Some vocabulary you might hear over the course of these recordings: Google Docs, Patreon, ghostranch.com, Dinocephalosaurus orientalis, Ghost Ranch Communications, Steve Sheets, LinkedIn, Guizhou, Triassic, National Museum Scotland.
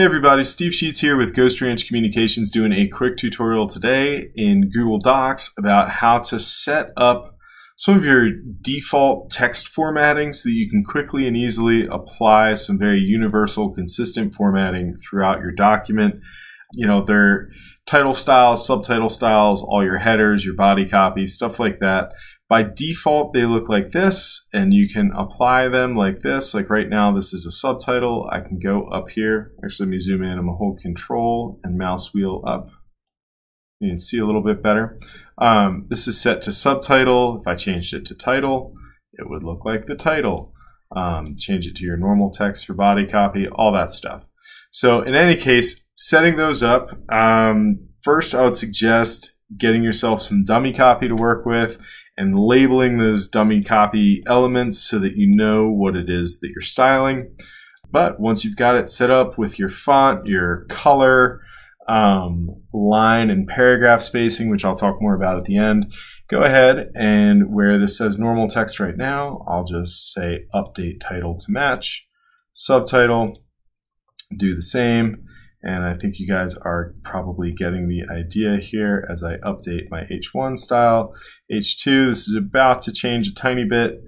Hey everybody, Steve Sheets here with Ghost Ranch Communications, doing a quick tutorial today in Google Docs about how to set up some of your default text formatting so that you can quickly and easily apply some very universal, consistent formatting throughout your document. You know, their title styles, subtitle styles, all your headers, your body copy, stuff like that. By default, they look like this, and you can apply them like this. Like right now, this is a subtitle. I can go up here. Actually, let me zoom in. I'm gonna hold Control and mouse wheel up. You can see a little bit better. This is set to subtitle. If I changed it to title, it would look like the title. Change it to your normal text for body copy, all that stuff. So in any case, setting those up, first I would suggest getting yourself some dummy copy to work with and labeling those dummy copy elements so that you know what it is that you're styling. But once you've got it set up with your font, your color, line and paragraph spacing, which I'll talk more about at the end, go ahead and where this says normal text right now, I'll just say update title to match, subtitle, do the same. And I think you guys are probably getting the idea here as I update my H1 style. H2, this is about to change a tiny bit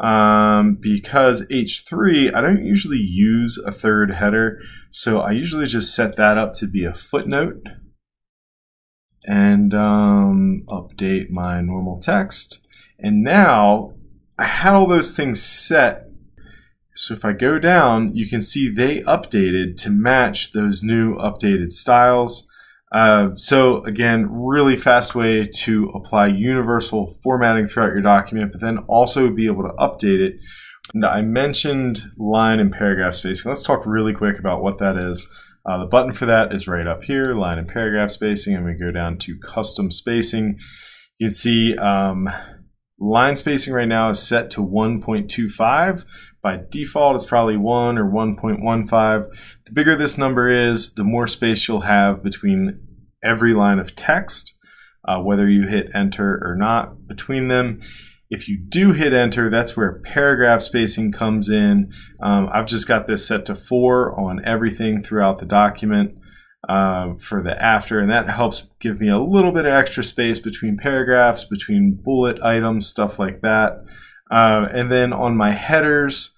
because H3, I don't usually use a third header. So I usually just set that up to be a footnote and update my normal text. And now I had all those things set. So if I go down, you can see they updated to match those new updated styles. So again, really fast way to apply universal formatting throughout your document, but then also be able to update it. Now, I mentioned line and paragraph spacing. Let's talk really quick about what that is. The button for that is right up here, line and paragraph spacing, and we go down to custom spacing. You can see line spacing right now is set to 1.25. By default, it's probably 1 or 1.15. The bigger this number is, the more space you'll have between every line of text, whether you hit enter or not between them. If you do hit enter, that's where paragraph spacing comes in. I've just got this set to 4 on everything throughout the document for the after, and that helps give me a little bit of extra space between paragraphs, between bullet items, stuff like that. And then on my headers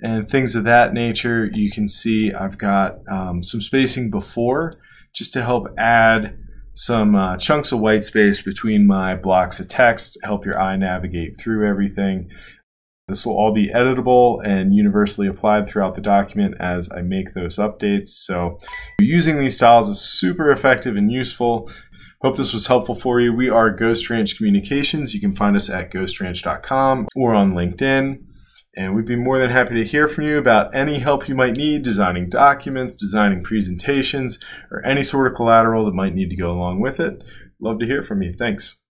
and things of that nature, you can see I've got some spacing before just to help add some chunks of white space between my blocks of text, help your eye navigate through everything. This will all be editable and universally applied throughout the document as I make those updates. So using these styles is super effective and useful. Hope this was helpful for you. We are Ghost Ranch Communications. You can find us at ghostranch.com or on LinkedIn. And we'd be more than happy to hear from you about any help you might need designing documents, designing presentations, or any sort of collateral that might need to go along with it. Love to hear from you. Thanks.